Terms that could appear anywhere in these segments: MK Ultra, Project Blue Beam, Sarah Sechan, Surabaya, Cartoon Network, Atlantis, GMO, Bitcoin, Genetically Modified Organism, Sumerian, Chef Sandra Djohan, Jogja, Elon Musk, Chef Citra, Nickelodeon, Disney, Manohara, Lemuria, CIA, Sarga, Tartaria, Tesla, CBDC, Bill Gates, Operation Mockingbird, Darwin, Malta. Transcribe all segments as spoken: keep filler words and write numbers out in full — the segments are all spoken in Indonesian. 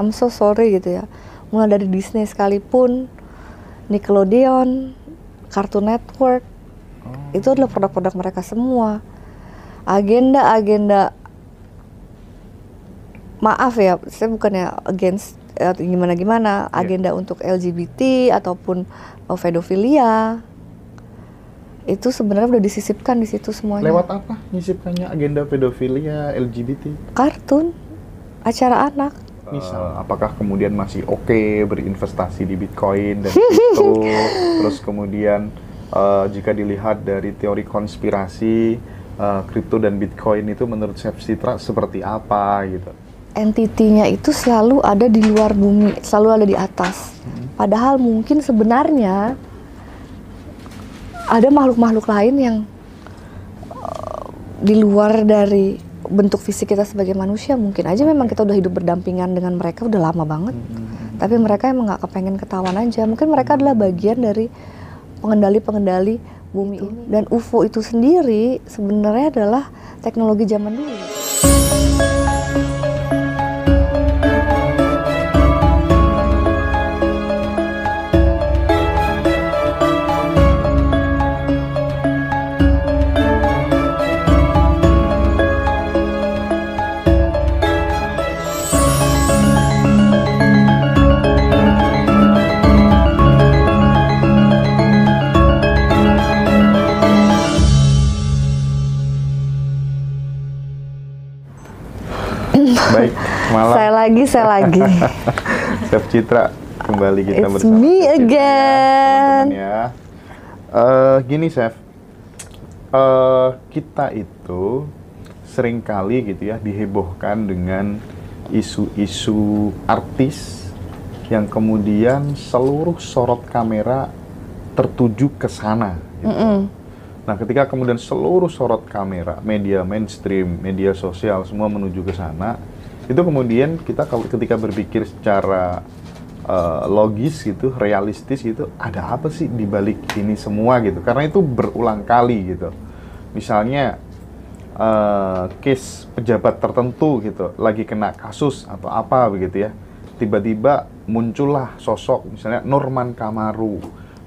I'm so sorry gitu ya. Mulai dari Disney sekalipun, Nickelodeon, Cartoon Network, oh. itu adalah produk-produk mereka semua. Agenda-agenda, maaf ya, saya bukannya against gimana-gimana, agenda yeah. untuk L G B T ataupun pedofilia, itu sebenarnya udah disisipkan di situ semuanya. Lewat apa nyisipkannya agenda pedofilia, L G B T? Kartun, acara anak. Misal, apakah kemudian masih oke okay berinvestasi di Bitcoin dan kripto? Terus kemudian uh, jika dilihat dari teori konspirasi, kripto uh, dan Bitcoin itu menurut Chef Citra seperti apa gitu? Entitinya itu selalu ada di luar bumi, selalu ada di atas. Hmm. Padahal mungkin sebenarnya ada makhluk-makhluk lain yang uh, di luar dari bentuk fisik kita sebagai manusia. Mungkin aja memang kita udah hidup berdampingan dengan mereka udah lama banget, mm-hmm. tapi mereka emang nggak kepengen ketahuan aja. Mungkin mereka adalah bagian dari pengendali-pengendali bumi ini. Dan U F O itu sendiri sebenarnya adalah teknologi zaman dulu. Baik, malam. Saya lagi, saya lagi. Chef Citra, kembali kita It's bersama. It's me again. Ya, teman-teman ya. Uh, gini, Chef. Uh, kita itu seringkali gitu ya dihebohkan dengan isu-isu artis yang kemudian seluruh sorot kamera tertuju ke sana. Gitu. Mm-mm. Nah, ketika kemudian seluruh sorot kamera, media mainstream, media sosial, semua menuju ke sana, itu kemudian kita ketika berpikir secara uh, logis gitu, realistis gitu, ada apa sih di balik ini semua gitu? Karena itu berulang kali gitu. Misalnya, uh, case pejabat tertentu gitu, lagi kena kasus atau apa begitu ya, tiba-tiba muncullah sosok, misalnya Norman Kamaru,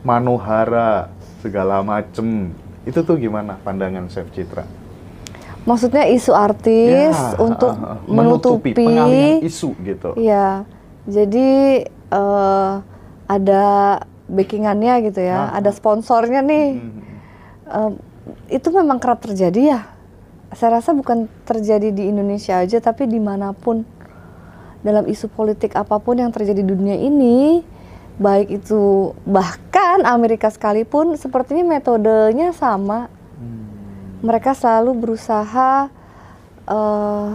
Manohara, segala macem. Itu tuh gimana pandangan Chef Citra? Maksudnya isu artis ya, untuk uh, menutupi, menutupi pengalihan isu gitu. Iya, jadi uh, ada backingannya gitu ya, nah, ada sponsornya nih. Hmm. Uh, itu memang kerap terjadi ya. Saya rasa bukan terjadi di Indonesia aja, tapi dimanapun dalam isu politik apapun yang terjadi di dunia ini. Baik itu bahkan Amerika sekalipun sepertinya metodenya sama. Hmm. Mereka selalu berusaha uh,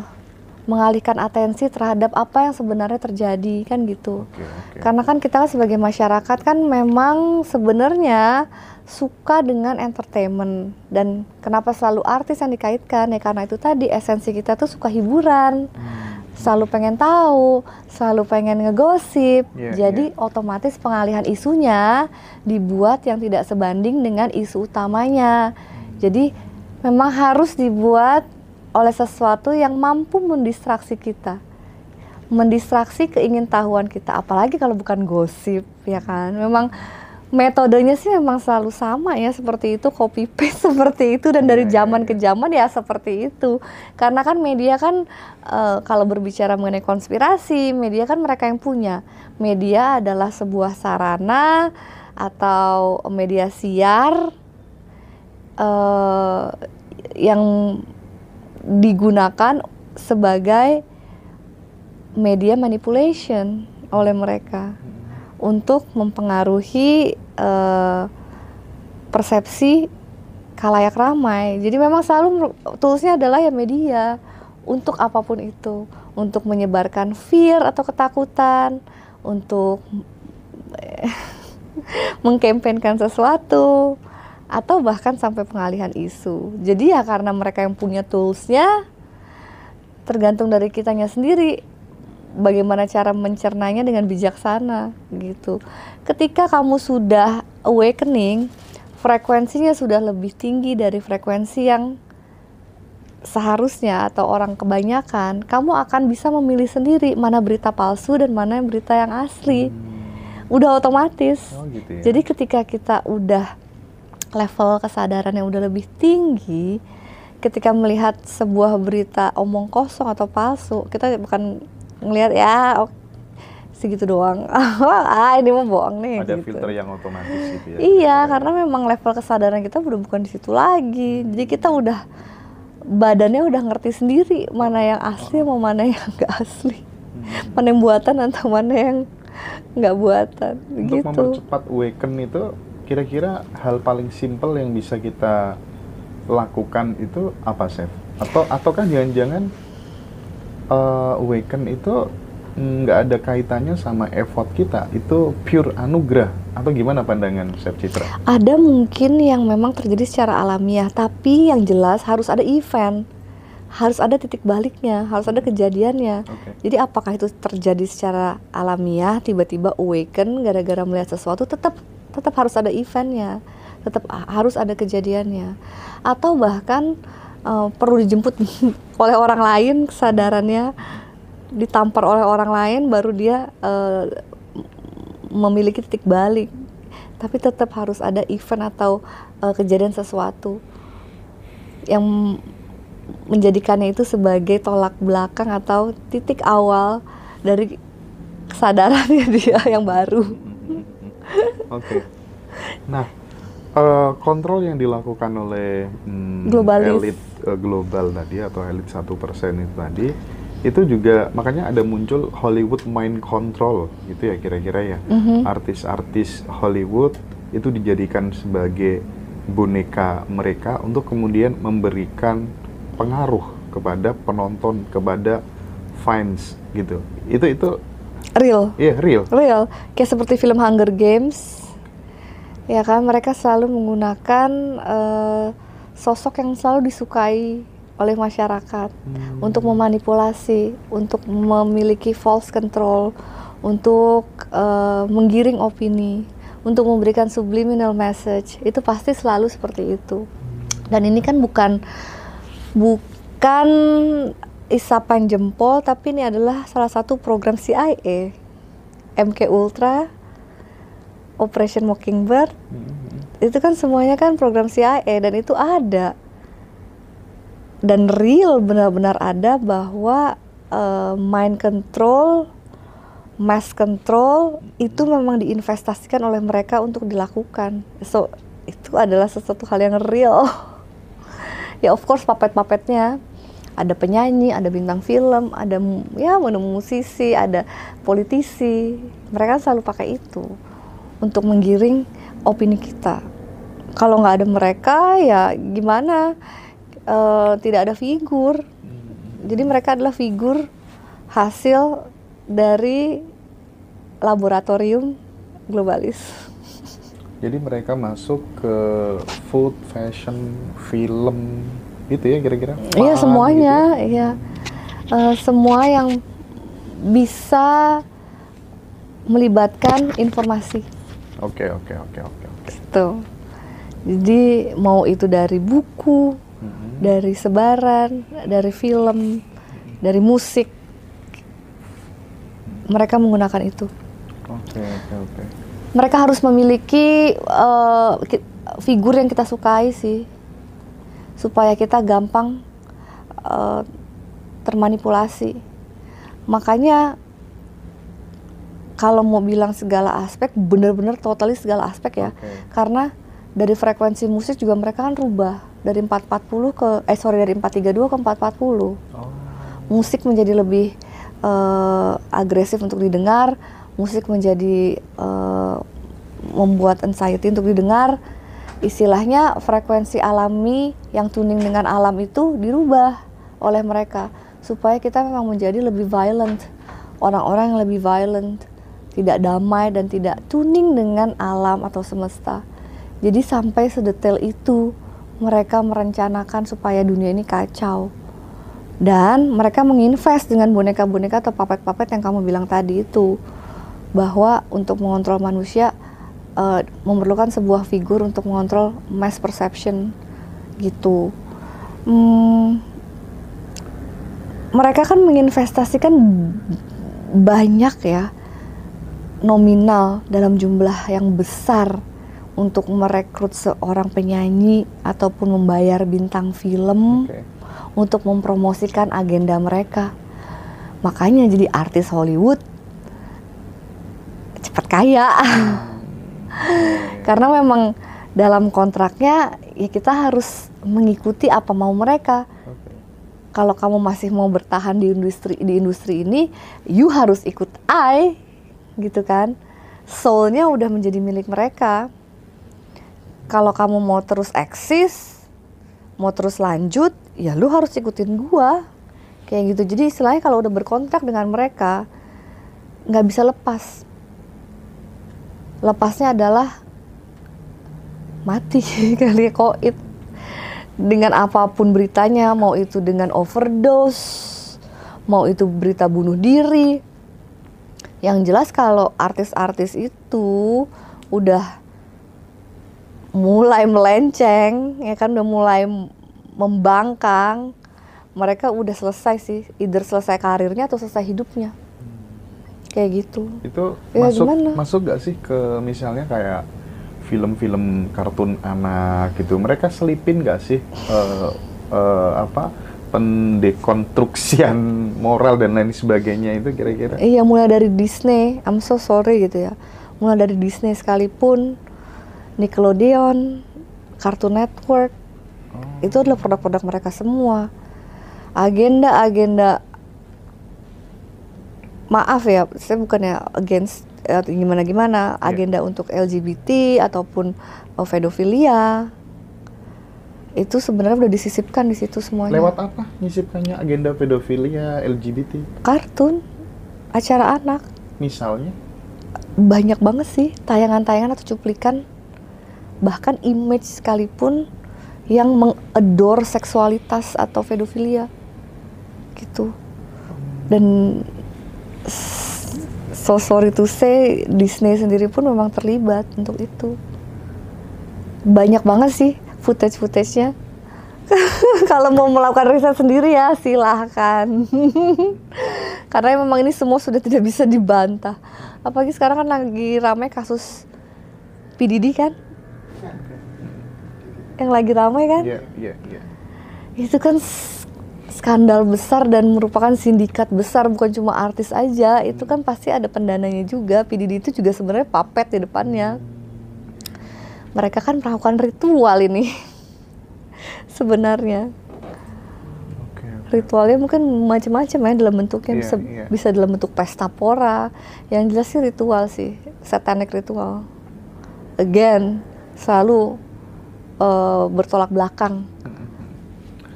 mengalihkan atensi terhadap apa yang sebenarnya terjadi kan gitu. Okay, okay. Karena kan kita sebagai masyarakat kan memang sebenarnya suka dengan entertainment. Dan kenapa selalu artis yang dikaitkan ya karena itu tadi esensi kita tuh suka hiburan. Hmm. Selalu pengen tahu, selalu pengen ngegosip, yeah, jadi yeah. otomatis pengalihan isunya dibuat yang tidak sebanding dengan isu utamanya. Hmm. Jadi memang harus dibuat oleh sesuatu yang mampu mendistraksi kita, mendistraksi keingintahuan kita, apalagi kalau bukan gosip, ya kan? Memang metodenya sih memang selalu sama ya, seperti itu, copy paste seperti itu, dan yeah, dari zaman yeah, yeah. ke zaman ya seperti itu. Karena kan media kan e, kalau berbicara mengenai konspirasi, media kan mereka yang punya. Media adalah sebuah sarana atau media siar e, yang digunakan sebagai media manipulation oleh mereka. Untuk mempengaruhi uh, persepsi khalayak ramai. Jadi memang selalu toolsnya adalah ya media untuk apapun itu, untuk menyebarkan fear atau ketakutan, untuk mengkampenkan sesuatu, atau bahkan sampai pengalihan isu. Jadi ya karena mereka yang punya toolsnya, tergantung dari kitanya sendiri. Bagaimana cara mencernanya dengan bijaksana gitu. Ketika kamu sudah awakening, frekuensinya sudah lebih tinggi dari frekuensi yang seharusnya atau orang kebanyakan, kamu akan bisa memilih sendiri mana berita palsu dan mana berita yang asli. Hmm. Udah otomatis. Oh, gitu ya? Jadi ketika kita udah level kesadaran yang udah lebih tinggi, ketika melihat sebuah berita omong kosong atau palsu, kita bukan ngelihat ya oke, segitu doang, ah ini mau bohong nih. Ada gitu. Filter yang otomatis gitu ya? Iya, ya. Karena memang level kesadaran kita udah bukan di situ lagi. Jadi kita udah badannya udah ngerti sendiri mana yang asli sama mana yang nggak asli, hmm. mana yang buatan atau mana yang nggak buatan. Untuk gitu. Mempercepat awaken itu, kira-kira hal paling simple yang bisa kita lakukan itu apa, Chef? Atau ataukah jangan-jangan uh, awaken itu nggak ada kaitannya sama effort kita, itu pure anugerah, atau gimana pandangan Chef Citra? Ada mungkin yang memang terjadi secara alamiah, tapi yang jelas harus ada event, harus ada titik baliknya, harus ada kejadiannya. Okay. Jadi apakah itu terjadi secara alamiah, tiba-tiba awaken gara-gara melihat sesuatu, tetap tetap harus ada eventnya, tetap harus ada kejadiannya, atau bahkan uh, perlu dijemput oleh orang lain kesadarannya, ditampar oleh orang lain baru dia uh, memiliki titik balik, tapi tetap harus ada event atau uh, kejadian sesuatu yang menjadikannya itu sebagai tolak belakang atau titik awal dari kesadarannya dia yang baru. Oke. Okay. Nah, uh, kontrol yang dilakukan oleh hmm, elit uh, global tadi atau elit satu persen itu tadi, itu juga makanya ada muncul Hollywood mind control gitu ya kira-kira ya, mm-hmm. artis-artis Hollywood itu dijadikan sebagai boneka mereka untuk kemudian memberikan pengaruh kepada penonton, kepada fans gitu. Itu itu real. Iya, yeah, real. Real. Kayak seperti film Hunger Games. Ya kan, mereka selalu menggunakan uh, sosok yang selalu disukai oleh masyarakat, hmm. untuk memanipulasi, untuk memiliki false control, untuk uh, menggiring opini, untuk memberikan subliminal message, itu pasti selalu seperti itu. Dan ini kan bukan bukan isapan jempol, tapi ini adalah salah satu program C I A, M K Ultra, Operation Mockingbird, hmm. itu kan semuanya kan program C I A dan itu ada. Dan real benar-benar ada bahwa uh, mind control, mass control itu memang diinvestasikan oleh mereka untuk dilakukan. So itu adalah sesuatu hal yang real. Ya of course papet-papetnya ada penyanyi, ada bintang film, ada ya musisi, ada politisi. Mereka selalu pakai itu untuk menggiring opini kita. Kalau nggak ada mereka ya gimana? Uh, tidak ada figur, jadi mereka adalah figur hasil dari laboratorium globalis. Jadi mereka masuk ke food, fashion, film, gitu ya kira-kira? Iya semuanya, gitu ya. Uh, semua yang bisa melibatkan informasi. Oke, oke, oke, oke. Gitu. Jadi mau itu dari buku, dari sebaran, dari film, dari musik, mereka menggunakan itu. Oke, oke, oke. Mereka harus memiliki uh, ki- figur yang kita sukai sih, supaya kita gampang uh, termanipulasi. Makanya kalau mau bilang segala aspek, benar-benar totally segala aspek ya, okay. Karena dari frekuensi musik juga mereka kan rubah dari empat ratus empat puluh ke eh sorry dari empat ratus tiga puluh dua ke empat ratus empat puluh. Oh. Musik menjadi lebih uh, agresif untuk didengar, musik menjadi uh, membuat anxiety untuk didengar. Istilahnya frekuensi alami yang tuning dengan alam itu dirubah oleh mereka supaya kita memang menjadi lebih violent, orang-orang yang lebih violent, tidak damai dan tidak tuning dengan alam atau semesta. Jadi sampai sedetail itu mereka merencanakan supaya dunia ini kacau. Dan mereka menginvest dengan boneka-boneka atau papet-papet yang kamu bilang tadi itu. Bahwa untuk mengontrol manusia uh, memerlukan sebuah figur untuk mengontrol mass perception gitu. Hmm, mereka kan menginvestasikan banyak ya, nominal dalam jumlah yang besar untuk merekrut seorang penyanyi ataupun membayar bintang film okay. untuk mempromosikan agenda mereka. Makanya jadi artis Hollywood cepat kaya. Karena memang dalam kontraknya ya kita harus mengikuti apa mau mereka. Okay. Kalau kamu masih mau bertahan di industri di industri ini, you harus ikut I, gitu kan. Soul-nya udah menjadi milik mereka. Kalau kamu mau terus eksis, mau terus lanjut, ya lu harus ikutin gua. Kayak gitu. Jadi istilahnya kalau udah berkontrak dengan mereka, nggak bisa lepas. Lepasnya adalah mati kali koit. Dengan apapun beritanya, mau itu dengan overdose, mau itu berita bunuh diri. Yang jelas kalau artis-artis itu udah mulai melenceng, ya kan, udah mulai membangkang, mereka udah selesai sih, either selesai karirnya atau selesai hidupnya, kayak gitu. Itu ya, masuk gimana? Masuk gak sih ke misalnya kayak film-film kartun anak gitu, mereka selipin gak sih uh, uh, apa pendekonstruksian moral dan lain sebagainya itu kira-kira? Iya, mulai dari Disney, I'm so sorry gitu ya, mulai dari Disney sekalipun, Nickelodeon, Cartoon Network, oh. itu adalah produk-produk mereka semua. Agenda-agenda, maaf ya, saya bukannya against gimana-gimana, eh, agenda yeah. untuk L G B T ataupun pedofilia, itu sebenarnya udah disisipkan di situ semuanya. Lewat apa nyisipkannya agenda pedofilia, L G B T? Kartun, acara anak. Misalnya? Banyak banget sih, tayangan-tayangan atau cuplikan, bahkan image sekalipun yang mengador seksualitas atau pedofilia gitu. Dan so sorry to say, Disney sendiri pun memang terlibat untuk itu. Banyak banget sih footage-footage-nya. Kalau mau melakukan riset sendiri ya silahkan. Karena memang ini semua sudah tidak bisa dibantah. Apalagi sekarang kan lagi ramai kasus P D D kan? Yang lagi ramai kan? Iya, iya, iya. Itu kan skandal besar dan merupakan sindikat besar, bukan cuma artis aja. Itu kan pasti ada pendananya juga. P D D itu juga sebenarnya papet di depannya. Mereka kan melakukan ritual ini. Sebenarnya. Okay, okay. Ritualnya mungkin macam-macam ya dalam bentuknya. Yeah, bisa, yeah. bisa dalam bentuk pesta pora. Yang jelas sih ritual sih. Satanic ritual. Again, selalu Uh, bertolak belakang mm-hmm.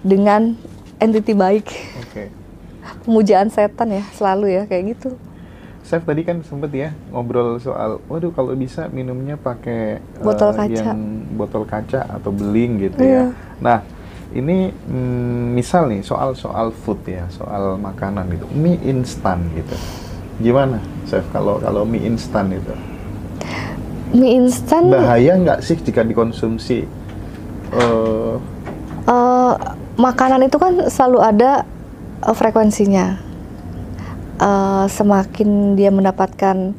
dengan entiti baik. Okay. Pemujaan setan ya, selalu ya, kayak gitu. Chef tadi kan sempet ya ngobrol soal, waduh kalau bisa minumnya pakai botol uh, kaca. Yang botol kaca atau beling gitu yeah. ya. Nah, ini mm, misal nih soal-soal food ya, soal makanan gitu, mie instan gitu. Gimana Chef kalau kalau mie instan itu? Mie instan bahaya nggak sih jika dikonsumsi? Uh, uh, makanan itu kan selalu ada uh, frekuensinya. Uh, semakin dia mendapatkan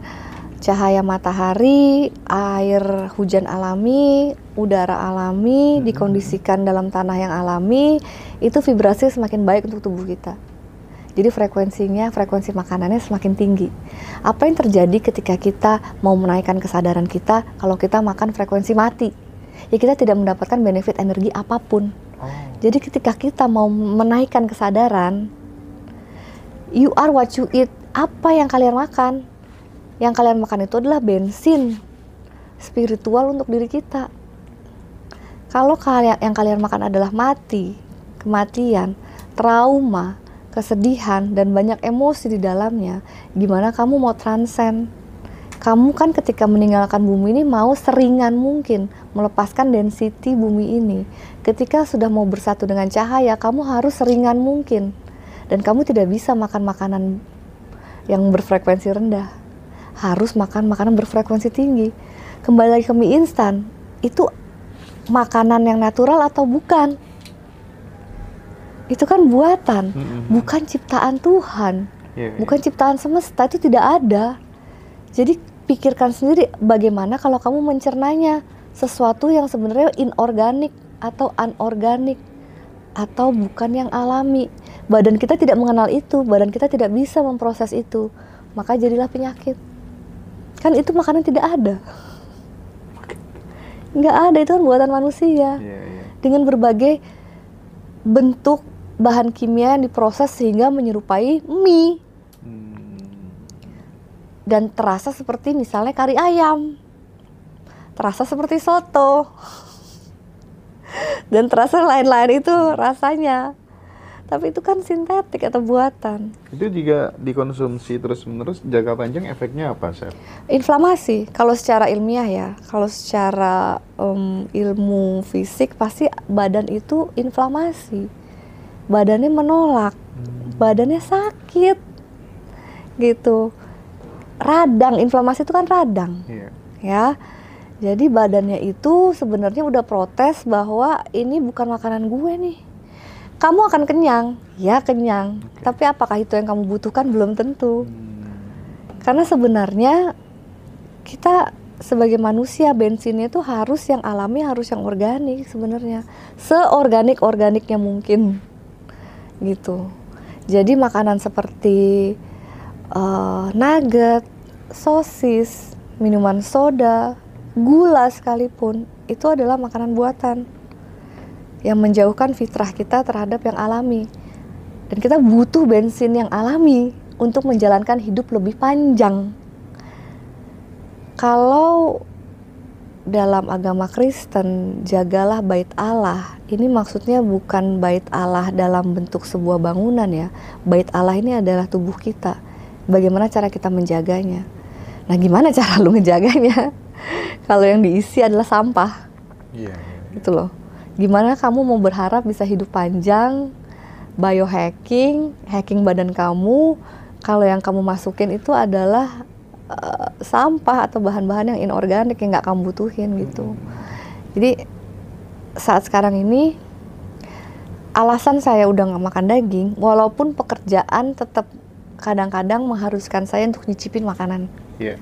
cahaya matahari, air hujan alami, udara alami, hmm. dikondisikan dalam tanah yang alami, itu vibrasi semakin baik untuk tubuh kita. Jadi frekuensinya, frekuensi makanannya semakin tinggi. Apa yang terjadi ketika kita mau menaikkan kesadaran kita kalau kita makan frekuensi mati? Ya kita tidak mendapatkan benefit energi apapun. Oh. Jadi ketika kita mau menaikkan kesadaran, you are what you eat. Apa yang kalian makan? Yang kalian makan itu adalah bensin spiritual untuk diri kita. Kalau kalian, yang kalian makan adalah mati, kematian, trauma, kesedihan dan banyak emosi di dalamnya, gimana kamu mau transcend? Kamu kan ketika meninggalkan bumi ini mau seringan mungkin melepaskan density bumi ini. Ketika sudah mau bersatu dengan cahaya, kamu harus seringan mungkin. Dan kamu tidak bisa makan makanan yang berfrekuensi rendah. Harus makan makanan berfrekuensi tinggi. Kembali lagi ke mie instan, itu makanan yang natural atau bukan? itu kan buatan, mm-hmm. bukan ciptaan Tuhan, yeah, yeah. bukan ciptaan semesta, itu tidak ada. Jadi pikirkan sendiri bagaimana kalau kamu mencernanya sesuatu yang sebenarnya inorganik atau anorganik atau bukan yang alami. Badan kita tidak mengenal itu, badan kita tidak bisa memproses itu, maka jadilah penyakit. Kan itu makanan tidak ada. Nggak ada, itu kan buatan manusia. Yeah, yeah. Dengan berbagai bentuk bahan kimia yang diproses sehingga menyerupai mie. Hmm. Dan terasa seperti misalnya kari ayam. Terasa seperti soto. Dan terasa lain-lain itu rasanya. Tapi itu kan sintetik atau buatan. Itu jika dikonsumsi terus-menerus jangka panjang efeknya apa, Chef? Inflamasi. Kalau secara ilmiah ya, kalau secara um, ilmu fisik pasti badan itu inflamasi. Badannya menolak, hmm. badannya sakit, gitu. Radang, inflamasi itu kan radang, yeah. ya. Jadi badannya itu sebenarnya udah protes bahwa ini bukan makanan gue nih. Kamu akan kenyang, ya kenyang, okay. tapi apakah itu yang kamu butuhkan? Belum tentu. Hmm. Karena sebenarnya kita sebagai manusia bensinnya itu harus yang alami, harus yang organik sebenarnya. Seorganik-organiknya mungkin, gitu. Jadi makanan seperti uh, nugget, sosis, minuman soda, gula sekalipun, itu adalah makanan buatan yang menjauhkan fitrah kita terhadap yang alami. Dan kita butuh bensin yang alami untuk menjalankan hidup lebih panjang. Kalau dalam agama Kristen, jagalah bait Allah. Ini maksudnya bukan bait Allah dalam bentuk sebuah bangunan ya. Bait Allah ini adalah tubuh kita. Bagaimana cara kita menjaganya? Nah, gimana cara lu menjaganya? Kalau yang diisi adalah sampah. Iya. Yeah, yeah. Gitu loh. Gimana kamu mau berharap bisa hidup panjang, biohacking, hacking badan kamu, kalau yang kamu masukin itu adalah uh, sampah atau bahan-bahan yang inorganik yang nggak kamu butuhin gitu. Jadi saat sekarang ini, alasan saya udah nggak makan daging, walaupun pekerjaan tetap kadang-kadang mengharuskan saya untuk nyicipin makanan. Yeah.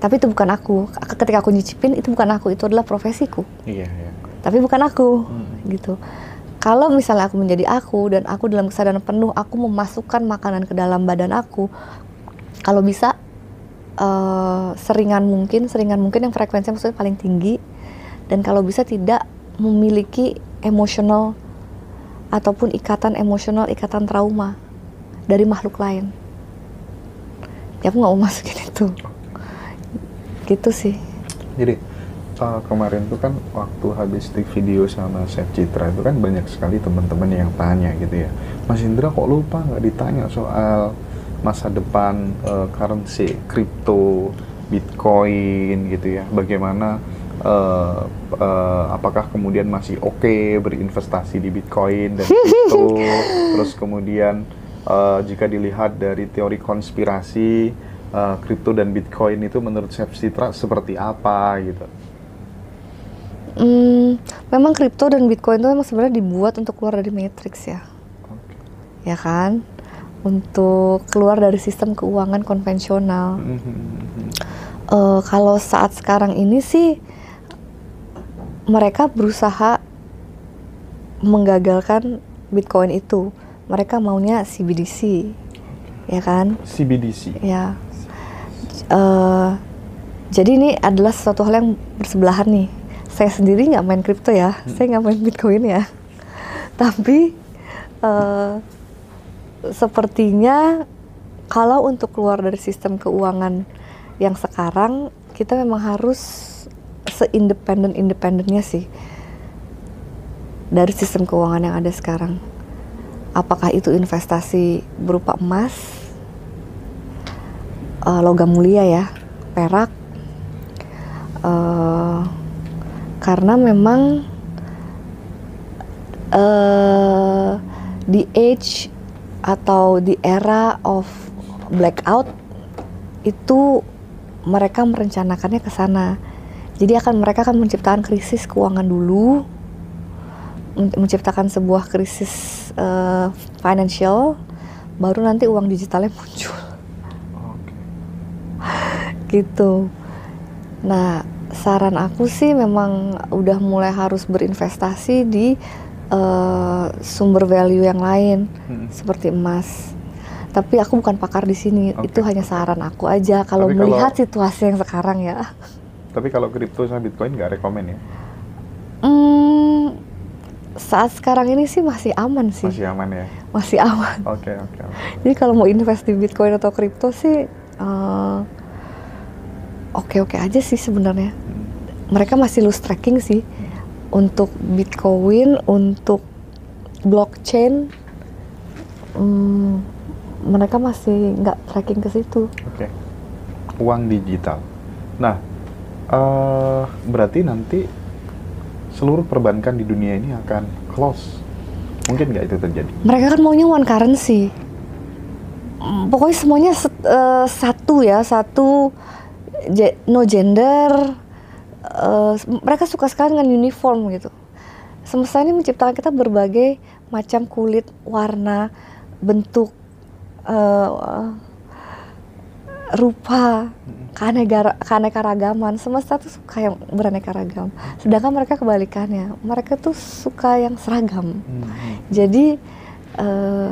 Tapi itu bukan aku. Ketika aku nyicipin, itu bukan aku, itu adalah profesiku. Yeah, yeah. Tapi bukan aku, hmm. gitu. Kalau misalnya aku menjadi aku, dan aku dalam kesadaran penuh, aku memasukkan makanan ke dalam badan aku, kalau bisa, uh, seringan mungkin, seringan mungkin yang frekuensinya maksudnya paling tinggi, dan kalau bisa tidak memiliki emosional, ataupun ikatan emosional, ikatan trauma, dari makhluk lain. Ya aku gak mau masukin itu. Gitu sih. Jadi, Uh, kemarin tuh kan waktu habis take video sama Chef Citra itu kan banyak sekali teman-teman yang tanya gitu ya, Mas Indra kok lupa nggak ditanya soal masa depan uh, currency, kripto, Bitcoin gitu ya, bagaimana uh, uh, apakah kemudian masih oke okay berinvestasi di Bitcoin dan kripto, terus kemudian uh, jika dilihat dari teori konspirasi kripto uh, dan Bitcoin itu menurut Chef Citra seperti apa gitu. Hmm, memang kripto dan Bitcoin itu memang sebenarnya dibuat untuk keluar dari matrix ya, okay. ya kan, untuk keluar dari sistem keuangan konvensional. Mm-hmm. Uh, kalau saat sekarang ini sih mereka berusaha menggagalkan Bitcoin itu, mereka maunya C B D C, okay. ya kan? C B D C. Ya. Uh, jadi ini adalah sesuatu hal yang bersebelahan nih. Saya sendiri nggak main kripto ya, hmm. saya nggak main Bitcoin ya. Tapi uh, sepertinya kalau untuk keluar dari sistem keuangan yang sekarang, kita memang harus seindependen-independennya sih dari sistem keuangan yang ada sekarang. Apakah itu investasi berupa emas, uh, logam mulia ya, perak, uh, karena memang uh, the age atau the era of blackout itu mereka merencanakannya ke sana. Jadi akan mereka akan menciptakan krisis keuangan dulu, menciptakan sebuah krisis uh, financial, baru nanti uang digitalnya muncul. Okay. Gitu. Nah, saran aku sih memang udah mulai harus berinvestasi di uh, sumber value yang lain, hmm. seperti emas. Tapi aku bukan pakar di sini, okay. Itu hanya saran aku aja kalau tapi melihat kalau, situasi yang sekarang ya. Tapi kalau kripto sama Bitcoin nggak rekomen ya? Hmm, saat sekarang ini sih masih aman sih. Masih aman ya? Masih aman. Oke, okay, oke. Okay, okay. Jadi kalau mau invest di Bitcoin atau kripto sih uh, oke-oke aja sih sebenarnya. Hmm. Mereka masih loose tracking sih hmm. untuk Bitcoin, untuk blockchain. Hmm, mereka masih nggak tracking ke situ. Oke. Okay. Uang digital. Nah, uh, berarti nanti seluruh perbankan di dunia ini akan close. Mungkin nggak itu terjadi? Mereka kan maunya one currency. Pokoknya semuanya set, uh, satu ya, satu, je, no gender. Uh, mereka suka sekali dengan uniform gitu. Semesta ini menciptakan kita berbagai macam kulit, warna, bentuk, uh, uh, rupa, keanekaragaman. Semesta tuh suka yang beraneka ragam, sedangkan mereka kebalikannya, mereka tuh suka yang seragam. hmm. Jadi uh,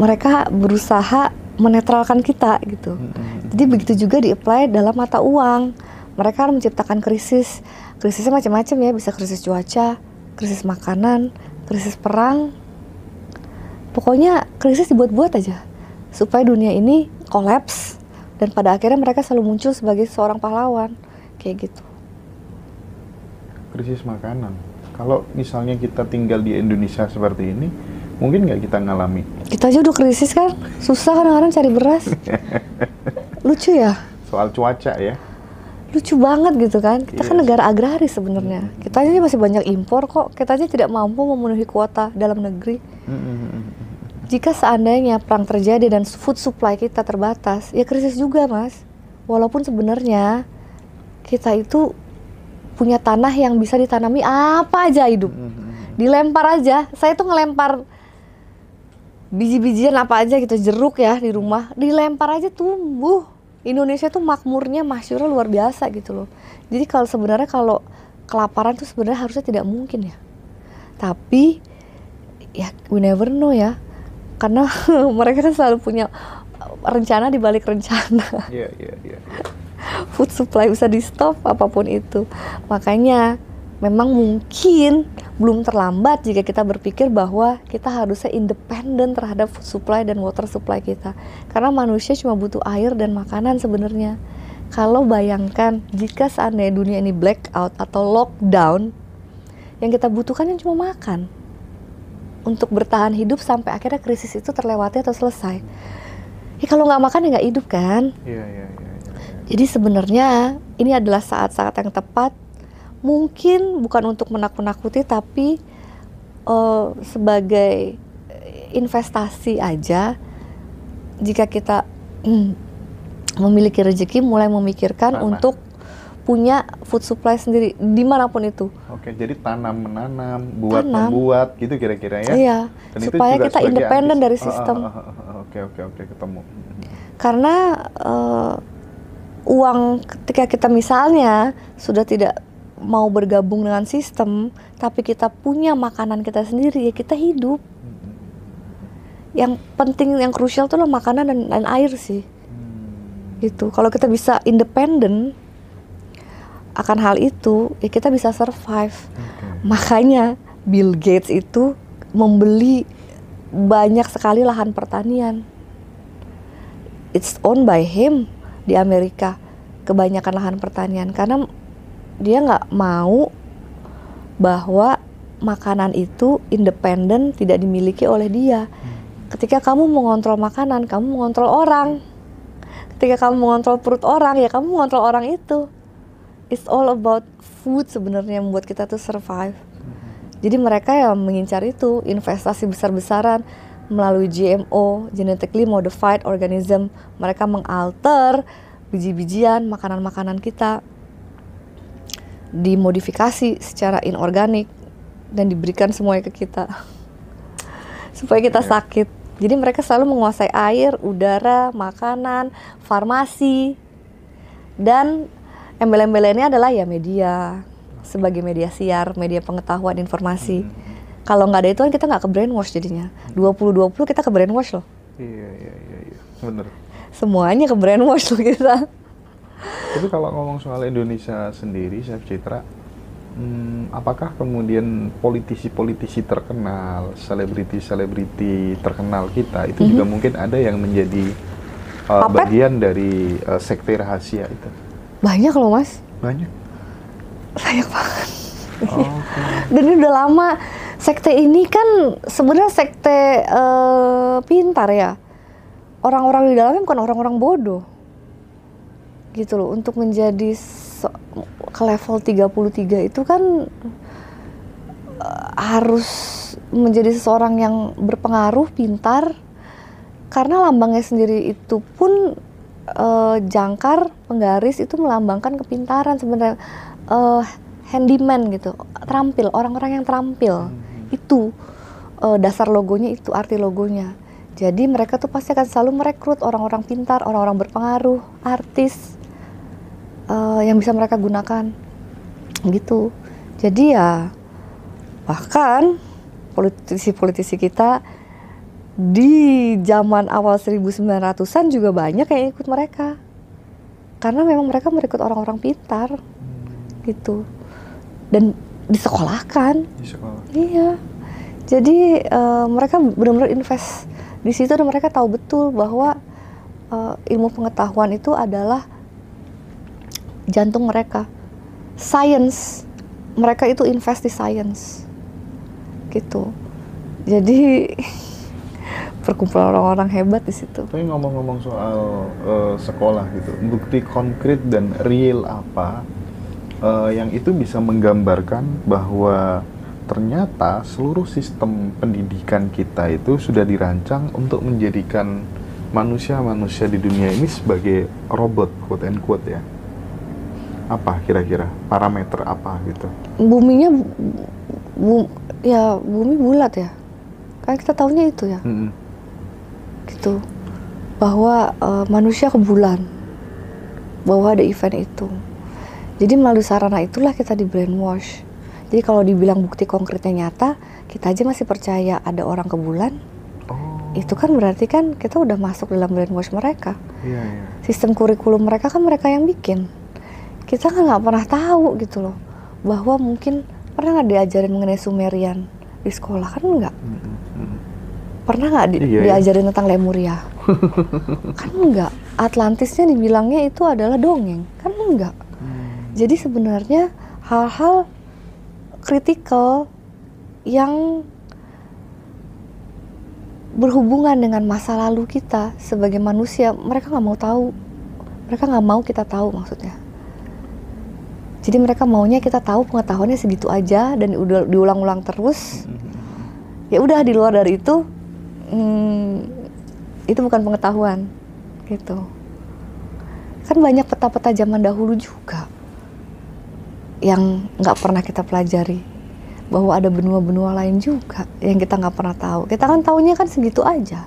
mereka berusaha menetralkan kita gitu. hmm. Jadi begitu juga di-apply dalam mata uang. Mereka menciptakan krisis, krisisnya macam-macam ya, bisa krisis cuaca, krisis makanan, krisis perang, pokoknya krisis dibuat-buat aja supaya dunia ini kolaps. Dan pada akhirnya mereka selalu muncul sebagai seorang pahlawan, kayak gitu. Krisis makanan. Kalau misalnya kita tinggal di Indonesia seperti ini, mungkin nggak kita ngalami? Kita aja udah krisis kan, susah kadang-kadang cari beras. Lucu ya? Soal cuaca ya? Lucu banget gitu kan, kita yes. kan negara agraris sebenarnya. Mm-hmm. Kita aja masih banyak impor kok, kita aja tidak mampu memenuhi kuota dalam negeri. Mm-hmm. Jika seandainya perang terjadi dan food supply kita terbatas, ya krisis juga, Mas. Walaupun sebenarnya kita itu punya tanah yang bisa ditanami apa aja hidup. Dilempar aja. Saya tuh ngelempar biji-bijian apa aja gitu, jeruk ya di rumah. Dilempar aja tumbuh. Indonesia tuh makmurnya, masyurnya luar biasa gitu loh. Jadi kalau sebenarnya kalau kelaparan tuh sebenarnya harusnya tidak mungkin ya. Tapi ya we never know ya. Karena mereka kan selalu punya rencana di balik rencana. Iya, iya, iya. Food supply bisa di stop apapun itu. Makanya memang mungkin belum terlambat jika kita berpikir bahwa kita harusnya independen terhadap food supply dan water supply kita. Karena manusia cuma butuh air dan makanan sebenarnya. Kalau bayangkan jika seandainya dunia ini blackout atau lockdown, yang kita butuhkan yang cuma makan untuk bertahan hidup sampai akhirnya krisis itu terlewati atau selesai. Ya kalau nggak makan ya nggak hidup kan? Iya, iya, iya. Ya, ya. Jadi sebenarnya ini adalah saat-saat yang tepat, mungkin bukan untuk menakut-nakuti, tapi uh, sebagai investasi aja. Jika kita mm, memiliki rezeki, mulai memikirkan tanah. Untuk punya food supply sendiri dimanapun itu. Oke, jadi tanam menanam, buat tanam. membuat, gitu kira-kira ya. Iya, dan supaya kita independen dari sistem. Oke, oke, oke, ketemu. Karena uh, uang ketika kita misalnya sudah tidak mau bergabung dengan sistem, tapi kita punya makanan kita sendiri, ya kita hidup. Hmm. Yang penting, yang krusial tuh loh makanan dan, dan air sih. Hmm. Gitu. Kalau kita bisa independen akan hal itu, ya kita bisa survive. Okay. Makanya Bill Gates itu membeli banyak sekali lahan pertanian. It's owned by him di Amerika, kebanyakan lahan pertanian. Karena dia nggak mau bahwa makanan itu independen, tidak dimiliki oleh dia. Ketika kamu mengontrol makanan, kamu mengontrol orang. Ketika kamu mengontrol perut orang, ya kamu mengontrol orang itu. It's all about food sebenarnya yang membuat kita tuh survive. Jadi mereka yang mengincar itu, investasi besar-besaran melalui G M O, Genetically Modified Organism. Mereka mengalter biji-bijian, makanan-makanan kita. dimodifikasi secara inorganik dan diberikan semuanya ke kita supaya kita sakit. Jadi mereka selalu menguasai air, udara, makanan, farmasi, dan embel-embelannya adalah ya media sebagai media siar, media pengetahuan, informasi. Hmm. Kalau nggak ada itu kan kita nggak ke brainwash jadinya. dua puluh dua puluh kita ke brainwash loh. Iya, iya, iya, iya. Bener. Semuanya ke brainwash loh kita. Tapi kalau ngomong soal Indonesia sendiri, Chef Citra, hmm, apakah kemudian politisi-politisi terkenal, selebriti-selebriti terkenal kita itu mm-hmm. juga mungkin ada yang menjadi uh, bagian dari uh, sekte rahasia itu? Banyak loh Mas. Banyak? Banyak banget. Oh, okay. Dan ini udah lama. Sekte ini kan sebenarnya sekte uh, pintar ya. Orang-orang di dalamnya bukan orang-orang bodoh. Gitu loh, untuk menjadi So, ke level tiga puluh tiga itu kan uh, harus menjadi seseorang yang berpengaruh, pintar, karena lambangnya sendiri itu pun uh, jangkar, penggaris itu melambangkan kepintaran sebenarnya, uh, handyman gitu, terampil, orang-orang yang terampil, hmm. itu uh, dasar logonya itu, arti logonya. Jadi mereka tuh pasti akan selalu merekrut orang-orang pintar, orang-orang berpengaruh, artis, Uh, yang bisa mereka gunakan gitu. Jadi ya bahkan politisi-politisi kita di zaman awal seribu sembilan ratusan juga banyak yang ikut mereka, karena memang mereka merekrut orang-orang pintar gitu dan disekolahkan. Disekolah. Iya. Jadi uh, mereka benar-benar invest di situ dan mereka tahu betul bahwa uh, ilmu pengetahuan itu adalah jantung mereka, science, mereka itu invest di science, gitu. Jadi perkumpulan orang-orang hebat di situ. Tapi ngomong-ngomong soal uh, sekolah gitu, bukti konkret dan real apa uh, yang itu bisa menggambarkan bahwa ternyata seluruh sistem pendidikan kita itu sudah dirancang untuk menjadikan manusia-manusia di dunia ini sebagai robot, quote and quote ya. Apa kira-kira parameter apa gitu? Buminya bu, ya bumi bulat ya, kan kita tahunya itu ya, mm-hmm. gitu bahwa uh, manusia ke bulan, bahwa ada event itu. Jadi melalui sarana itulah kita di brainwash. Jadi kalau dibilang bukti konkretnya nyata, kita aja masih percaya ada orang ke bulan. Itu kan berarti kan kita udah masuk dalam brainwash mereka. Yeah, yeah. Sistem kurikulum mereka kan mereka yang bikin. Kita kan nggak pernah tahu gitu loh, bahwa mungkin pernah nggak diajarin mengenai Sumerian di sekolah kan nggak, pernah nggak di, iya, diajarin iya. tentang Lemuria kan nggak, Atlantisnya dibilangnya itu adalah dongeng kan nggak, hmm. jadi sebenarnya hal-hal kritikal yang berhubungan dengan masa lalu kita sebagai manusia mereka nggak mau tahu, mereka nggak mau kita tahu maksudnya. Jadi mereka maunya kita tahu pengetahuannya segitu aja dan udah diulang-ulang terus. Ya udah di luar dari itu, hmm, itu bukan pengetahuan, gitu. Kan banyak peta-peta zaman dahulu juga yang nggak pernah kita pelajari, bahwa ada benua-benua lain juga yang kita nggak pernah tahu. Kita kan taunya kan segitu aja.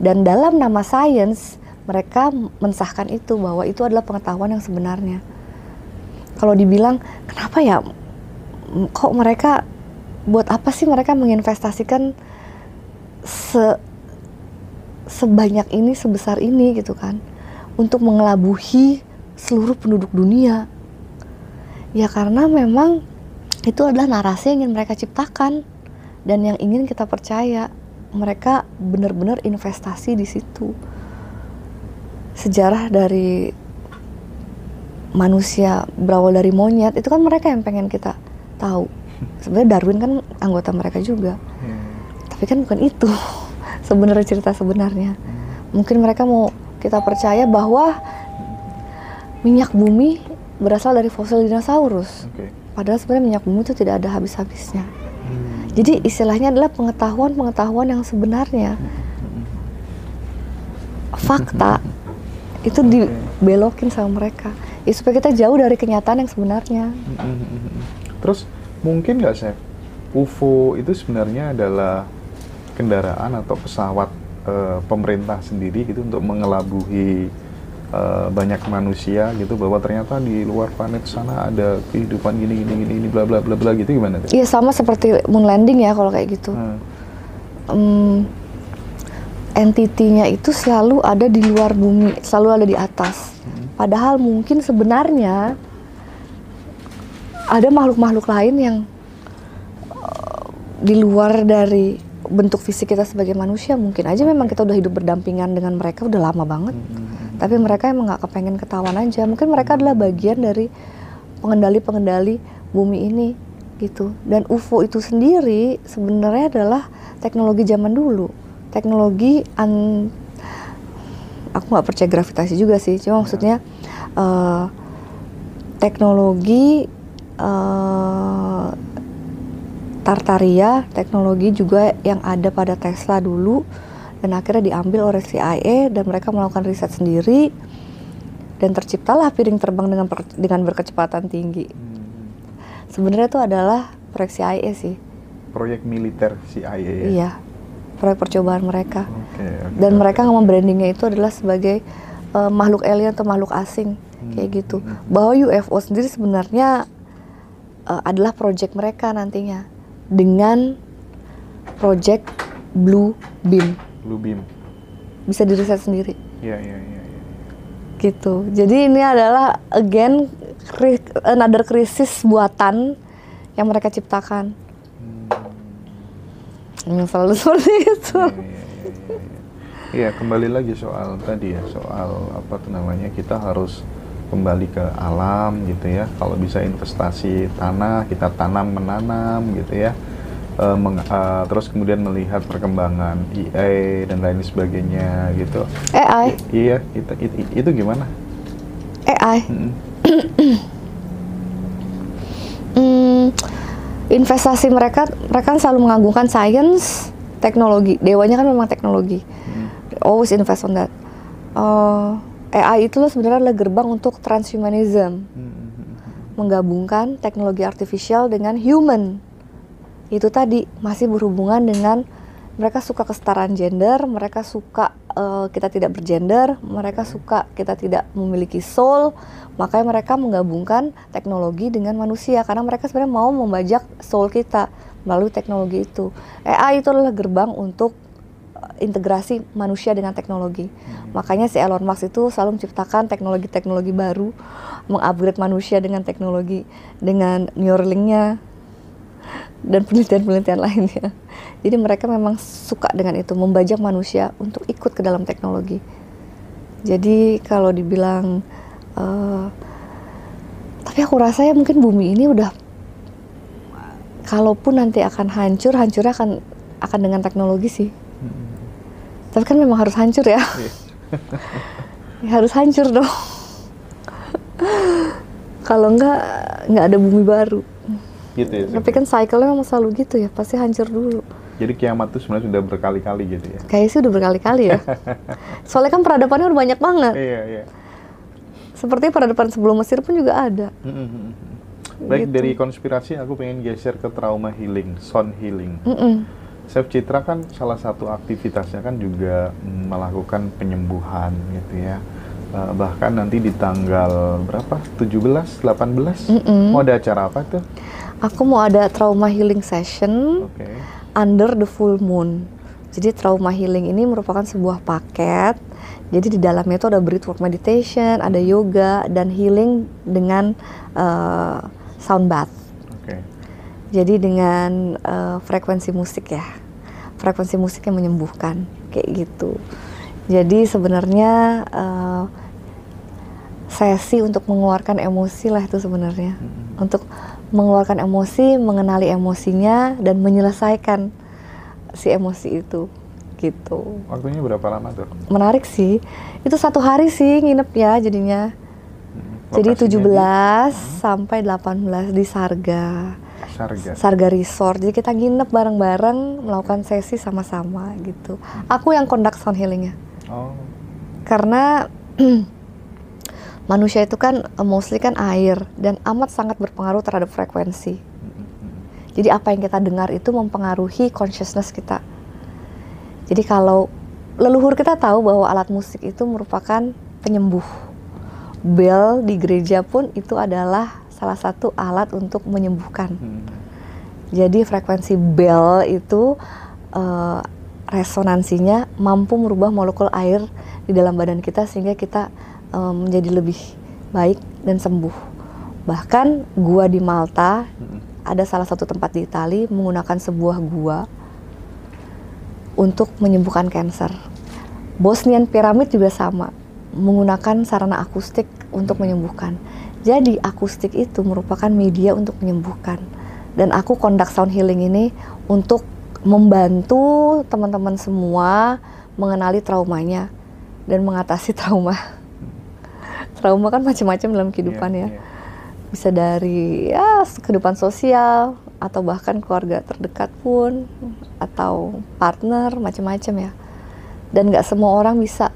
Dan dalam nama sains mereka mensahkan itu bahwa itu adalah pengetahuan yang sebenarnya. Kalau dibilang, kenapa ya, kok mereka, buat apa sih mereka menginvestasikan se, sebanyak ini, sebesar ini gitu kan, untuk mengelabuhi seluruh penduduk dunia. Ya karena memang itu adalah narasi yang ingin mereka ciptakan, dan yang ingin kita percaya, mereka benar-benar investasi di situ. Sejarah dari manusia berawal dari monyet itu kan mereka yang pengen kita tahu. Sebenarnya Darwin kan anggota mereka juga, hmm. tapi kan bukan itu sebenarnya cerita sebenarnya. Hmm. Mungkin mereka mau kita percaya bahwa minyak bumi berasal dari fosil dinosaurus, okay. padahal sebenarnya minyak bumi itu tidak ada habis-habisnya. Hmm. Jadi istilahnya adalah pengetahuan-pengetahuan yang sebenarnya, fakta itu dibelokin sama mereka. ya supaya kita jauh dari kenyataan yang sebenarnya. Mm-hmm. Terus mungkin nggak Chef, U F O itu sebenarnya adalah kendaraan atau pesawat e, pemerintah sendiri gitu untuk mengelabuhi e, banyak manusia gitu, bahwa ternyata di luar planet sana ada kehidupan gini gini gini bla bla bla bla gitu, gimana? Iya sama seperti moon landing ya kalau kayak gitu. Hmm. Um, entitinya itu selalu ada di luar bumi, selalu ada di atas. Padahal mungkin sebenarnya ada makhluk-makhluk lain yang uh, di luar dari bentuk fisik kita sebagai manusia. Mungkin aja memang kita udah hidup berdampingan dengan mereka udah lama banget, mm-hmm. tapi mereka emang nggak kepengen ketahuan aja. Mungkin mereka adalah bagian dari pengendali-pengendali bumi ini gitu. Dan U F O itu sendiri sebenarnya adalah teknologi zaman dulu. Teknologi an, aku nggak percaya gravitasi juga sih, cuma maksudnya uh, teknologi uh, Tartaria, teknologi juga yang ada pada Tesla dulu, dan akhirnya diambil oleh C I A dan mereka melakukan riset sendiri dan terciptalah piring terbang dengan per, dengan berkecepatan tinggi. Sebenarnya itu adalah proyek C I A sih. Proyek militer C I A ya? Iya. Proyek percobaan mereka, okay, okay, dan okay. mereka ngomong brandingnya itu adalah sebagai uh, makhluk alien atau makhluk asing, hmm. kayak gitu. Bahwa U F O sendiri sebenarnya uh, adalah project mereka nantinya dengan Project Blue Beam. Blue Beam bisa diriset sendiri. Iya iya iya. Gitu. Jadi ini adalah again another krisis buatan yang mereka ciptakan. Selalu seperti itu. Iya, iya, iya, iya. Ya, kembali lagi soal tadi ya, soal apa tuh namanya, kita harus kembali ke alam gitu ya. Kalau bisa investasi tanah, kita tanam menanam gitu ya. E, meng, uh, terus kemudian melihat perkembangan A I dan lain sebagainya gitu. A I? I, iya, itu, itu, itu gimana? A I? Hmm. hmm. Investasi mereka, mereka selalu mengagungkan sains, teknologi. Dewanya kan memang teknologi. Hmm. Always invest on that. Uh, A I itu loh sebenarnya adalah gerbang untuk transhumanism. Hmm. Menggabungkan teknologi artificial dengan human. Itu tadi masih berhubungan dengan mereka suka kesetaraan gender, mereka suka uh, kita tidak bergender, mereka suka kita tidak memiliki soul. Makanya mereka menggabungkan teknologi dengan manusia karena mereka sebenarnya mau membajak soul kita melalui teknologi itu. A I itu adalah gerbang untuk integrasi manusia dengan teknologi. Hmm. Makanya si Elon Musk itu selalu menciptakan teknologi-teknologi baru, mengupgrade manusia dengan teknologi, dengan Neuralink-nya dan penelitian-penelitian lainnya. Jadi mereka memang suka dengan itu, membajak manusia untuk ikut ke dalam teknologi. Jadi kalau dibilang Uh, tapi aku rasa ya mungkin bumi ini udah, kalaupun nanti akan hancur, hancurnya akan akan dengan teknologi sih. Hmm. Tapi kan memang harus hancur ya. Yeah. Ya harus hancur dong. Kalau enggak, enggak ada bumi baru. Gitu ya. Tapi kan cycle-nya memang selalu gitu ya, pasti hancur dulu. Jadi kiamat tuh sebenarnya sudah berkali-kali gitu ya. Kayaknya sih udah berkali-kali ya. Soalnya kan peradabannya udah banyak banget. Iya, yeah, iya. Yeah. Seperti peradaban sebelum Mesir pun juga ada. Mm-hmm. Baik, gitu. Dari konspirasi aku pengen geser ke trauma healing, sound healing. Mm-mm. Chef Citra kan salah satu aktivitasnya kan juga melakukan penyembuhan gitu ya. Uh, bahkan nanti di tanggal berapa? tujuh belas, delapan belas? Mm-mm. Mau ada acara apa tuh? Aku mau ada trauma healing session, okay. Under the full moon. Jadi trauma healing ini merupakan sebuah paket. Jadi di dalamnya itu ada breathwork meditation, ada yoga, dan healing dengan uh, sound bath. Okay. Jadi dengan uh, frekuensi musik ya, frekuensi musik yang menyembuhkan, kayak gitu. Jadi sebenarnya uh, sesi untuk mengeluarkan emosi lah itu sebenarnya, mm-hmm. untuk mengeluarkan emosi, mengenali emosinya, dan menyelesaikan si emosi itu. Gitu. Waktunya berapa lama tuh? Menarik sih, itu satu hari sih nginep ya jadinya. Hmm, jadi tujuh belas di, sampai delapan belas di Sarga. Sarga. Sarga Resort. Jadi kita nginep bareng-bareng, melakukan sesi sama-sama gitu. Aku yang conduct sound healingnya. Oh. Karena manusia itu kan mostly kan air dan amat sangat berpengaruh terhadap frekuensi. Jadi apa yang kita dengar itu mempengaruhi consciousness kita. Jadi kalau leluhur kita tahu bahwa alat musik itu merupakan penyembuh. Bel di gereja pun itu adalah salah satu alat untuk menyembuhkan. Jadi frekuensi bel itu uh, resonansinya mampu merubah molekul air di dalam badan kita sehingga kita um, menjadi lebih baik dan sembuh. Bahkan gua di Malta, ada salah satu tempat di Itali menggunakan sebuah gua untuk menyembuhkan kanker. Bosnian piramid juga sama, menggunakan sarana akustik untuk menyembuhkan. Jadi akustik itu merupakan media untuk menyembuhkan. Dan aku conduct sound healing ini untuk membantu teman-teman semua mengenali traumanya dan mengatasi trauma. Trauma kan macam-macam dalam kehidupan yeah, ya. Yeah. Bisa dari ya kehidupan sosial atau bahkan keluarga terdekat pun atau partner, macam-macam ya. Dan nggak semua orang bisa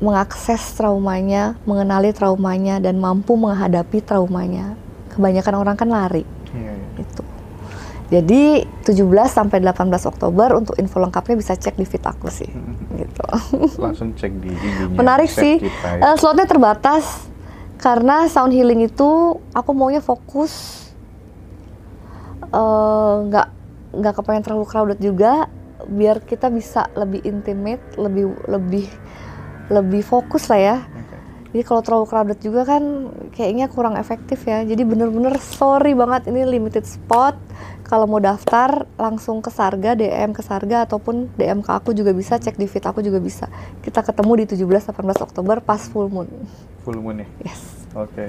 mengakses traumanya, mengenali traumanya dan mampu menghadapi traumanya. Kebanyakan orang kan lari. Yeah, yeah. Itu. Jadi tujuh belas sampai delapan belas Oktober untuk info lengkapnya bisa cek di feed aku sih, gitu. Langsung cek di I G-nya. Menarik sih, uh, slotnya terbatas karena sound healing itu aku maunya fokus, nggak uh, nggak kepengen terlalu crowded juga, biar kita bisa lebih intimate, lebih lebih lebih fokus lah ya. Jadi kalau terlalu crowded juga kan kayaknya kurang efektif ya. Jadi bener-bener sorry banget, ini limited spot. Kalau mau daftar langsung ke Sarga, D M ke Sarga ataupun D M ke aku juga bisa, cek di feed aku juga bisa. Kita ketemu di tujuh belas delapan belas Oktober pas full moon. Full moon ya? Yes. Oke. Okay.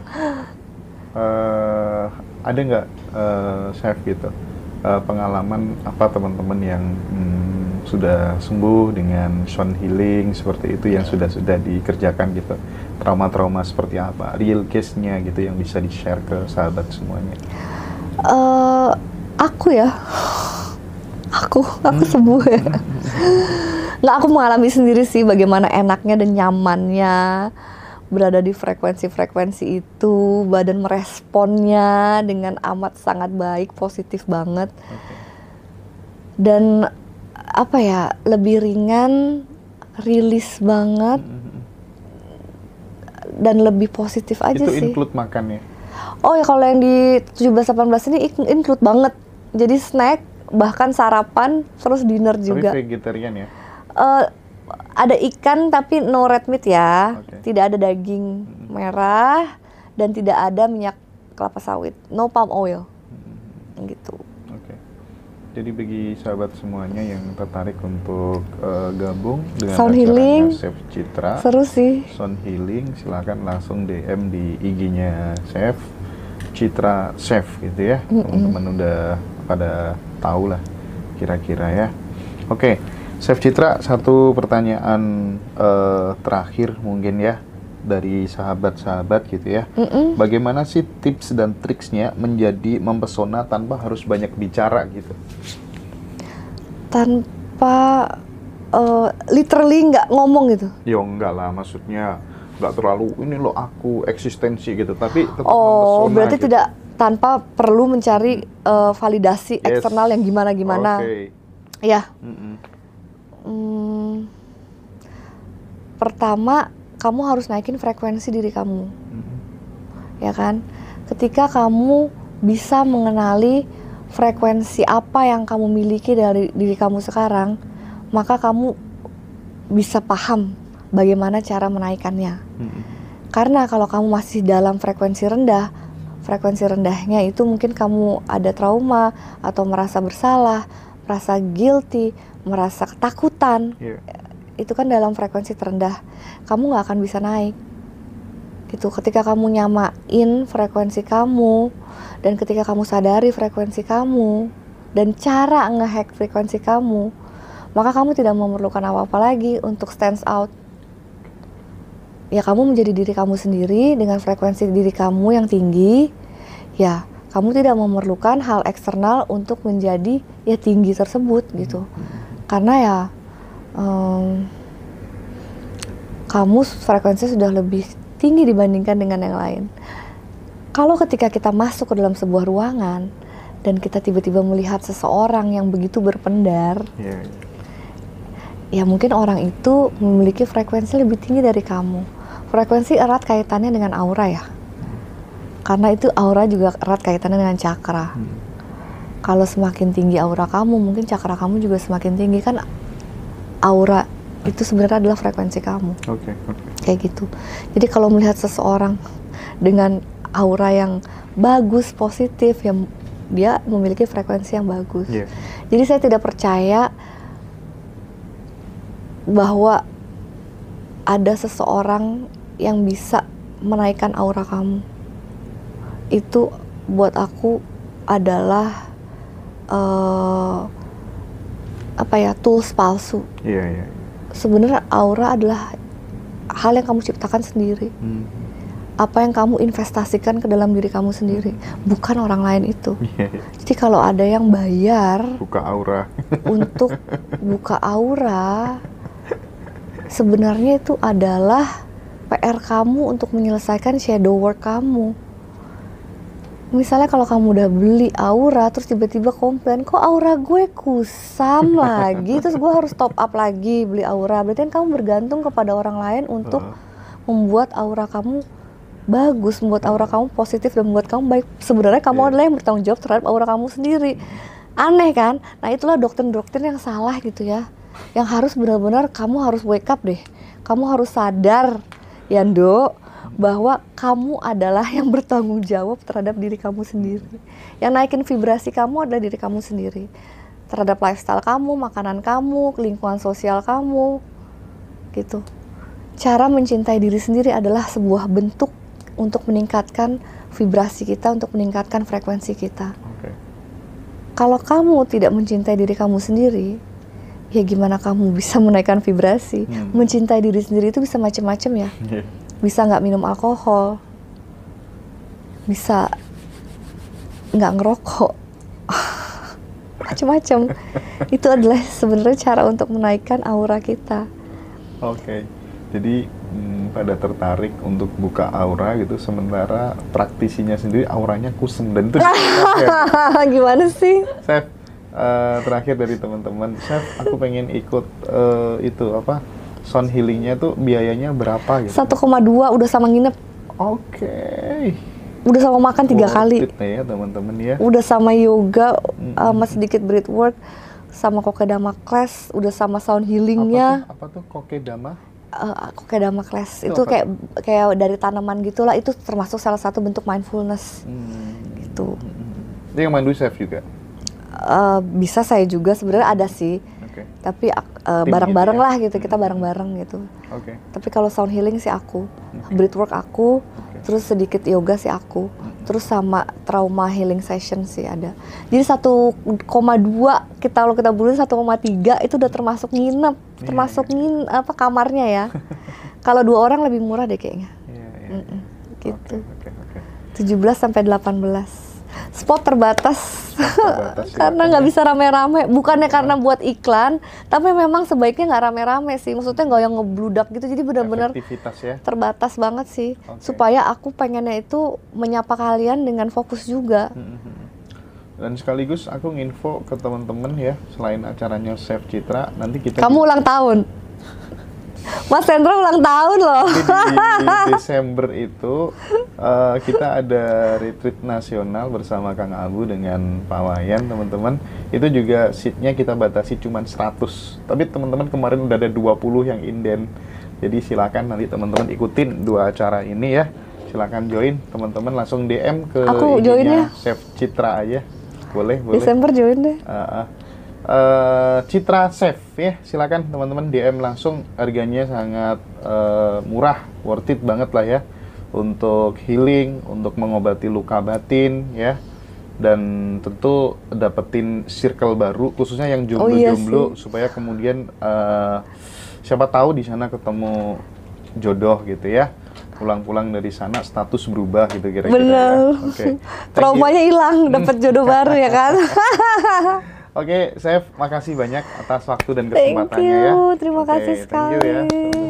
Uh, ada nggak uh, chef gitu uh, pengalaman apa teman-teman yang hmm, sudah sembuh dengan sound healing seperti itu yang sudah-sudah dikerjakan gitu? Trauma-trauma seperti apa, real case-nya gitu yang bisa di-share ke sahabat semuanya? Uh, aku ya, aku, aku sembuh ya. Nggak, aku mengalami sendiri sih bagaimana enaknya dan nyamannya berada di frekuensi-frekuensi itu, badan meresponnya dengan amat sangat baik, positif banget. Okay. Dan apa ya, lebih ringan, rilis banget, dan lebih positif aja itu sih. Itu include makannya? Oh ya, kalau yang di tujuh belas delapan belas ini include banget. Jadi snack, bahkan sarapan, terus dinner juga. Tapi vegetarian ya? Uh, ada ikan tapi no red meat ya. Okay. Tidak ada daging mm-hmm. merah dan tidak ada minyak kelapa sawit. No palm oil. Mm-hmm. Gitu. Oke. Okay. Jadi bagi sahabat semuanya yang tertarik untuk uh, gabung dengan sound healing, Chef Citra. Seru sih. Sound healing, silakan langsung D M di I G-nya Chef Citra Chef gitu ya. Mm-hmm. Teman-teman udah pada tahu lah kira-kira ya. Oke. Okay. Chef Citra, satu pertanyaan uh, terakhir mungkin ya dari sahabat-sahabat gitu ya. Mm-mm. Bagaimana sih tips dan triksnya menjadi mempesona tanpa harus banyak bicara gitu? Tanpa uh, literally nggak ngomong gitu? Ya enggak lah, maksudnya nggak terlalu ini loh aku eksistensi gitu, tapi tetap oh, mempesona. Oh berarti gitu. Tidak tanpa perlu mencari uh, validasi yes. eksternal yang gimana-gimana. Okay. Ya. Mm-mm. Hmm, pertama kamu harus naikin frekuensi diri kamu, mm-hmm. ya kan? Ketika kamu bisa mengenali frekuensi apa yang kamu miliki dari diri kamu sekarang, maka kamu bisa paham bagaimana cara menaikkannya. Mm-hmm. Karena kalau kamu masih dalam frekuensi rendah, frekuensi rendahnya itu mungkin kamu ada trauma atau merasa bersalah, merasa guilty, merasa ketakutan, yeah. itu kan dalam frekuensi terendah. Kamu nggak akan bisa naik. Gitu. Ketika kamu nyamain frekuensi kamu, dan ketika kamu sadari frekuensi kamu, dan cara nge-hack frekuensi kamu, maka kamu tidak memerlukan apa-apa lagi untuk stands out. Ya kamu menjadi diri kamu sendiri dengan frekuensi diri kamu yang tinggi, ya kamu tidak memerlukan hal eksternal untuk menjadi ya tinggi tersebut gitu, karena ya um, kamu frekuensinya sudah lebih tinggi dibandingkan dengan yang lain. Kalau ketika kita masuk ke dalam sebuah ruangan dan kita tiba-tiba melihat seseorang yang begitu berpendar, yeah. ya mungkin orang itu memiliki frekuensi lebih tinggi dari kamu. Frekuensi erat kaitannya dengan aura ya, karena itu aura juga erat kaitannya dengan cakra. Hmm. Kalau semakin tinggi aura kamu, mungkin cakra kamu juga semakin tinggi kan. Aura itu sebenarnya adalah frekuensi kamu. Oke. Okay, okay. Kayak gitu. Jadi kalau melihat seseorang dengan aura yang bagus, positif, yang dia memiliki frekuensi yang bagus. Yeah. Jadi saya tidak percaya bahwa ada seseorang yang bisa menaikkan aura kamu. Itu buat aku adalah uh, apa ya, tools palsu. Yeah, yeah. Sebenarnya aura adalah hal yang kamu ciptakan sendiri. Mm. Apa yang kamu investasikan ke dalam diri kamu sendiri, bukan orang lain itu. Yeah. Jadi kalau ada yang bayar buka aura untuk buka aura, sebenarnya itu adalah P R kamu untuk menyelesaikan shadow work kamu. Misalnya kalau kamu udah beli aura, terus tiba-tiba komplain, kok aura gue kusam lagi, terus gue harus top up lagi beli aura. Berarti kan kamu bergantung kepada orang lain untuk uh. membuat aura kamu bagus, membuat aura kamu positif dan membuat kamu baik. Sebenarnya kamu yeah. adalah yang bertanggung jawab terhadap aura kamu sendiri. Aneh kan? Nah itulah doktrin-doktrin yang salah gitu ya, yang harus benar-benar kamu harus wake up deh. Kamu harus sadar Yando, bahwa kamu adalah yang bertanggung jawab terhadap diri kamu sendiri. Yang naikin vibrasi kamu adalah diri kamu sendiri, terhadap lifestyle kamu, makanan kamu, lingkungan sosial kamu gitu. Cara mencintai diri sendiri adalah sebuah bentuk untuk meningkatkan vibrasi kita, untuk meningkatkan frekuensi kita. Okay. Kalau kamu tidak mencintai diri kamu sendiri, ya gimana kamu bisa menaikkan vibrasi? Hmm. Mencintai diri sendiri itu bisa macam-macam ya. Yeah. Bisa nggak minum alkohol, bisa nggak ngerokok, macam-macam. Itu adalah sebenarnya cara untuk menaikkan aura kita. Oke. Okay. Jadi hmm, pada tertarik untuk buka aura gitu, sementara praktisinya sendiri auranya kusem dan itu. Gimana sih? Chef, uh, terakhir dari teman-teman, Chef, aku pengen ikut uh, itu apa? Sound healingnya tuh biayanya berapa gitu? satu koma dua udah sama nginep. Oke. Okay. Udah sama makan tiga kali. Ya, teman-teman ya. Udah sama yoga, mm-hmm. uh, mas sedikit breathwork, sama kokedama class, udah sama sound healingnya. Apa tuh, apa tuh kokedama? Uh, kokedama class itu, itu kayak kayak dari tanaman gitulah, itu termasuk salah satu bentuk mindfulness. Hmm. Gitu. Dia yang mandu Chef juga. Uh, bisa saya juga sebenarnya ada sih. Okay. Tapi uh, bareng-bareng ya? Lah gitu, kita bareng-bareng gitu. Oke. Okay. Tapi kalau sound healing sih aku, okay. breathwork aku, okay. terus sedikit yoga sih aku, hmm. terus sama trauma healing session sih ada. Jadi satu koma dua kita kalau kita bulan satu koma tiga itu udah termasuk nginep, yeah, termasuk yeah. ngin apa kamarnya ya. Kalau dua orang lebih murah deh kayaknya. Yeah, yeah, yeah. Gitu. Okay, okay, okay. tujuh belas sampai delapan belas. Spot terbatas, Spot terbatas karena nggak bisa rame-rame. Bukannya karena buat iklan, tapi memang sebaiknya nggak rame-rame sih. Maksudnya nggak yang ngebludak gitu. Jadi benar-benar ya. terbatas banget sih. Okay. Supaya aku pengennya itu menyapa kalian dengan fokus juga. Dan sekaligus aku nginfo ke teman-teman ya, selain acaranya Chef Citra, nanti kita. Kamu ulang tahun. Mas Hendra ulang tahun loh. Di Desember itu uh, kita ada retreat nasional bersama Kang Abu dengan Pak Wayan, teman-teman. Itu juga seatnya kita batasi cuma seratus. Tapi teman-teman kemarin udah ada dua puluh yang inden. Jadi silakan nanti teman-teman ikutin dua acara ini ya. Silakan join, teman-teman langsung D M ke I G-nya Chef Citra aja. Boleh, boleh. Desember join deh. Uh, uh. Uh, Citra Chef ya, silakan teman-teman D M langsung, harganya sangat uh, murah, worth it banget lah ya, untuk healing, untuk mengobati luka batin ya, dan tentu dapetin circle baru, khususnya yang jomblo-jomblo, oh, iya supaya kemudian uh, siapa tahu di sana ketemu jodoh gitu ya. Pulang-pulang dari sana status berubah gitu kira-kira. Bener. Ya. Okay. Traumanya hilang, dapat jodoh baru ya kan. Oke, okay, Chef, makasih banyak atas waktu dan kesempatannya ya. Terima okay, kasih sekali. Thank you ya.